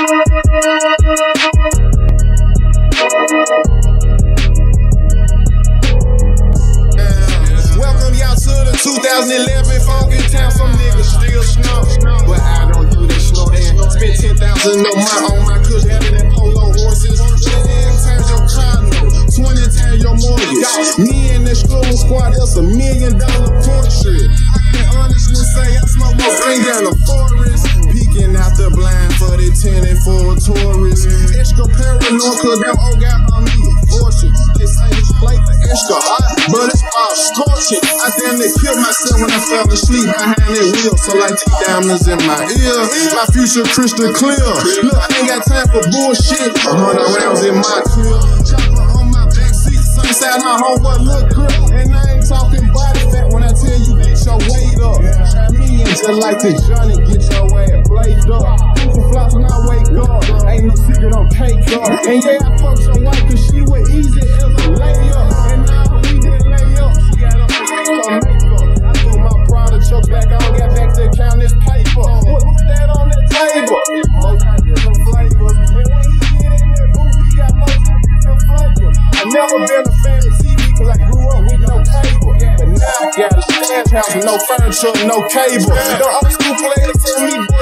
Welcome y'all to the 2011 funky town. Some niggas still snort, but I don't do this snorting. Spent 10,000 on my cushion, having that polo horses. 10 times your condo, 20 times your mortgage. Me and the strolling squad, that's $1 million portrait. I can honestly say I smoke more green down the forest, peeking out the blind for the 10 and for a tourist. Extra paranoid, cause them old guys on me a fortune. This ain't like the extra hot, but it's all scorching. I damn near killed myself when I fell asleep behind that wheel, so like two diamonds in my ear. My future crystal clear. Look, I ain't got time for bullshit. 100 rounds in my crib, chopper on my backseat, inside my homeboy look grip. And I ain't talking body fat when I tell you get your weight up. Try me and just like the Johnny, get your ass blazed up. Do some flops when I wake up. Ain't no secret on cake up. And yeah, I fucked your wife cause she was easy as a lay up. And now we didn't lay up, she got up to make her makeup. I threw my brother chuck back on, got back to count this paper. Put that on the table. Most I get some flavors. And when he get in that booth, he got most I get some flavors. I never been a fan of TV cause I grew up with no cable. But now I got a stash house with no furniture, no cable. Don't always do play it for me.